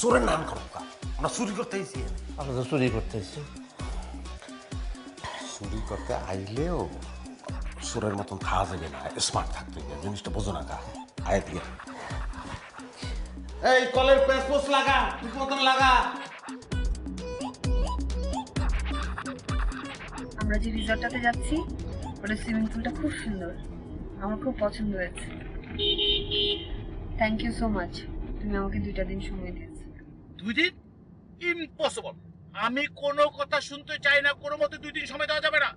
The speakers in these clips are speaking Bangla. চোরের নাম করো আমরা চুরি করতে আইছি। আমরা তো চুরি করতে আইছি, চুরি করতে আইলেও চোরের মতন খাওয়া যাবে না, স্মার্ট থাকতে গিয়ে জিনিসটা বোঝো না গা। আয় দিয়ে এই কলের পেসপোস লাগা, ঠিক মতন লাগা। আমরা যে রিসর্টটাতে যাচ্ছি ওটা সুইমিং পুলটা খুব সুন্দর, আমার খুব পছন্দ হয়েছে। থ্যাংক ইউ সো মাচ, তুমি আমাকে 2টা দিন সময় দিয়েছো। 2 দিন? ইম্পসিবল। আমি কোনো কথা শুনতে চাই না, কোনো মতে 2 দিন সময় দেওয়া যাবে না।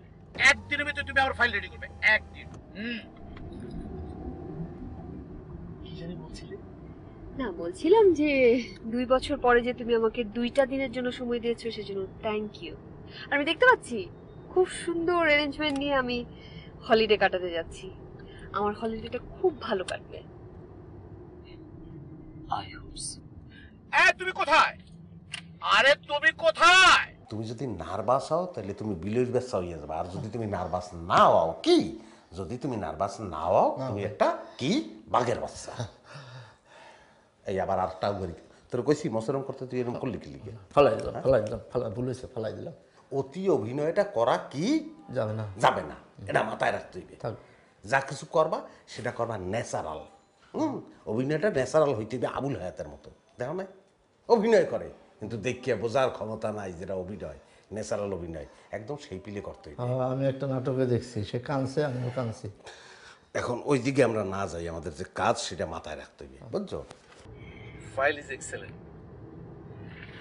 একদিনের ভিতরে তুমি আমার ফাইল রেডি করবে, একদিন। না, বলছিলাম যে 2 বছর পরে যে তুমি আমাকে 2টা দিনের জন্য সময় দিয়েছো সেজন্য থ্যাংক ইউ। আমি দেখতে পাচ্ছি খুব সুন্দর অ্যারেঞ্জমেন্ট নিয়ে আমি হলিডে কাটাতে যাচ্ছি, আমার হলিডেটা খুব ভালো কাটবে। তুমি কোথায়? আরে তুমি কোথায়? তুমি যদি নার্ভাস হও তাহলে তুমি বিলের ব্যস্ত হয়ে যাবে, আর যদি তুমি নার্ভাস না হও কি, যদি তুমি নার্ভাস না হও তুমি একটা কি বাঘের বাচ্চা। এই আবার আটটা করি তোর কইছি মশরম করতে, তুই এরকম করলি কি লিখে ফেলাই দিলাম, ফেলাই দিলাম, ভুল হয়েছে ফেলাই দিলাম। অতি অভিনয়টা করা কি যাবে না, যাবে না, এটা মাথায় রাখতে হইবে। যা কিছু করবা সেটা করবা ন্যাচারাল। অভিনয়টা ন্যাচারাল হইতে হবে আবুল হায়াতের মতো। দেখো না অভিনয় করে কিন্তু দেখিয়ে বোঝার ক্ষমতা নাই, যেটা অভিনয় ন্যাচারাল অভিনয় একদম সেই পিলে করতে হইবে। আমি একটা নাটকে দেখছি সে কাঁদছে, আমিও কাঁদছি। এখন ওই দিকে আমরা না যাই, আমাদের যে কাজ সেটা মাথায় রাখতে হইবে, বুঝছো? File is excellent.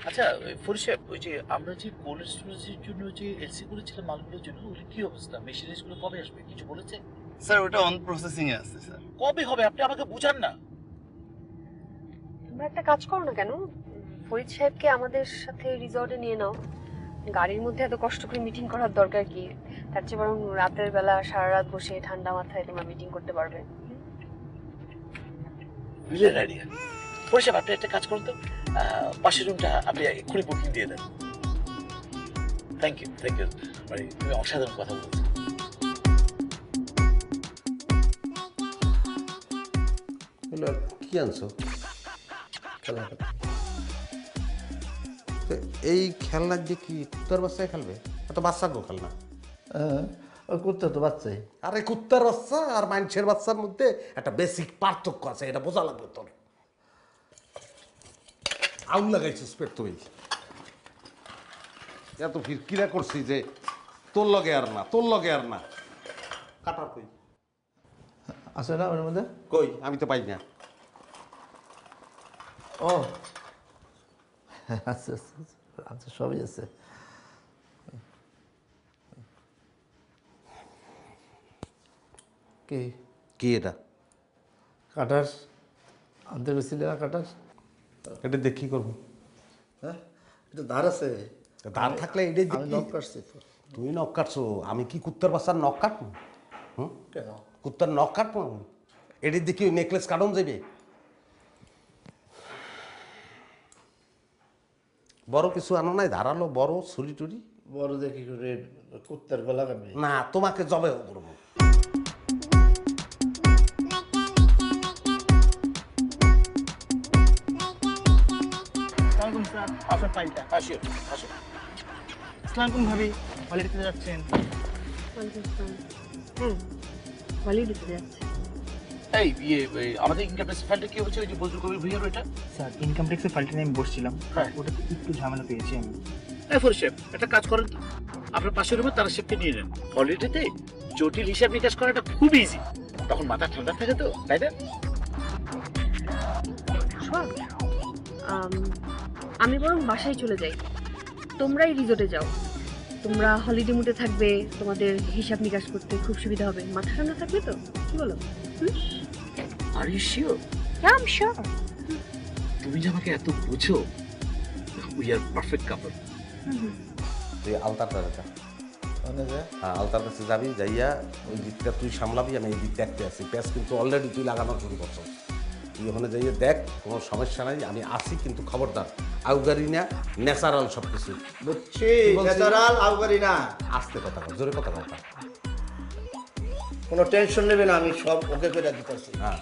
আচ্ছা ফরিদ সাহেব, ওই যে আমরা যে কোল্ড স্টোরেজের জন্য যে এলসি করেছিলাম মালগুলোর জন্য, ওগুলো কি অবস্থা? মেশিনগুলো কবে আসবে কিছু বলেছে? স্যার ওটা অন প্রসেসিং এ আছে স্যার। কবে হবে আপনি আমাকে বুঝান না। তোমরা একটা কাজ করো না কেন, ফরিদ সাহেবকে আমাদের সাথে রিসর্টে নিয়ে নাও। গাড়ির মধ্যে এত কষ্ট করে মিটিং করার দরকার কি, তার চেয়ে বরং রাতের বেলা সারা রাত বসে ঠান্ডা মাথায় তোমরা মিটিং করতে পারবে। বুঝলেন আইডিয়া। ফরিদ সাহেব আপনি একটা কাজ করুন তো, পাশের রুমটা আপনি এক্ষুনি বুকিং দিয়ে দেন। Thank you, thank you. মানে তুমি অসাধারণ কথা বলছো। কি আনছো? এই খেলনা দিয়ে কি তোর বাচ্চায় খেলবে? এত বাচ্চা গো খেলনা। কুত্তা তো বাচ্চাই। আরে কুত্তার বাচ্চা আর মানুষের বাচ্চার মধ্যে একটা বেসিক পার্থক্য আছে, এটা বোঝা লাগবে তোর। আউল লাগাইছিস পেট তুই, এত ফিরকিরা করছি যে তোর লগে আর না, তোর লগে আর না। কাটা তুই আছে না ওর মধ্যে? কই আমি তো পাই না। ও আচ্ছা আচ্ছা, সবই আছে। কি কি এটা? কাটার আনতে গেছিলে না? কাটার এটা দেখ কি করবো। হ্যাঁ এটা ধার আছে, ধার থাকলে এটা নখ কাটছে। তুই নখ কাটছো? আমি কি কুত্তার বাচ্চার নখ কাটবো? হুম কেন কুত্তার নখ কাটবো? এটির দেখি ওই নেকলেস কাটন যাবে। বড় কিছু আনো নাই? ধারালো বড় ছুরি টুরি বড় দেখি কুত্তার গলা কাটবে না, তোমাকে জবে করবো। আপনার ফাইলটা আসিও আসিও। আসসালামু আলাইকুম ভাবি, হলিডেতে যাচ্ছেন? হুম হলিডেতে যাচ্ছেন। এই বিয়ে আমাদের ইনকাম ট্যাক্স ফাইলটা কি হচ্ছে? ওই যে বজরুল কবির ভুইয়ার ওইটা? স্যার ইনকাম ট্যাক্সের ফাইলটা নিয়ে আমি বসছিলাম, ওটাতে একটু ঝামেলা পেয়েছি আমি। এই ফর শেফ একটা কাজ করেন তো, আপনার পাশের রুমে তারা শেফকে নিয়ে নেন। হলিডেতে জটিল হিসাব নিকাশ করাটা খুব ইজি, তখন মাথা ঠান্ডা থাকে তো, তাই না? আমি বরং বাসায় চলে যাই, তোমরাই রিসর্টে যাও। তোমরা হলিডে মুডে থাকবে, তোমাদের হিসাব নিকাশ করতে খুব সুবিধা হবে, মাথা ঠান্ডা থাকবে তো, কি বলো? Are you sure? হ্যাঁ আই এম শিওর। তুমি আমাকে এত বুঝো, উই আর পারফেক্ট কাপল। তুই আলতারটা যা, হ্যাঁ আলতার কাছে যাবি, যাইয়া ওই দিকটা তুই সামলাবি, আমি এই দিক দেখতে আসি। প্যাস কিন্তু অলরেডি তুই লাগানো শুরু করছো, তুই ওখানে যাইয়ে দেখ, কোনো সমস্যা নাই আমি আসি, কিন্তু খবরদার আউগারি না, ন্যাচারাল সব কিছু, বুঝছি? ন্যাচারাল আউগারি না, আস্তে কথা বল, জোরে কথা বল, কোনো টেনশন নেবে না, আমি সব ওকে করে দিতেছি। হ্যাঁ।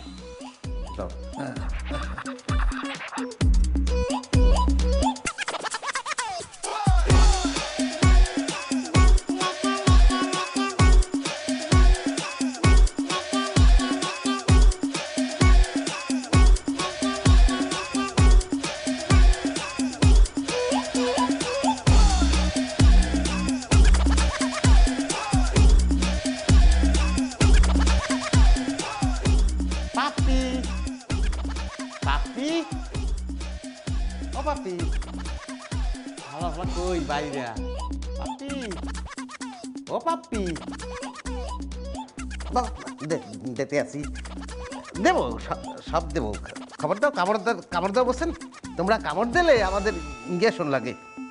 কই বাইরা পাপি ও পাপি বাবা দিতে আসি দেবো সব দেবো খাবার দাও কামড় দাও বলছেন তোমরা কামড় দিলে আমাদের ইঞ্জেকশন লাগে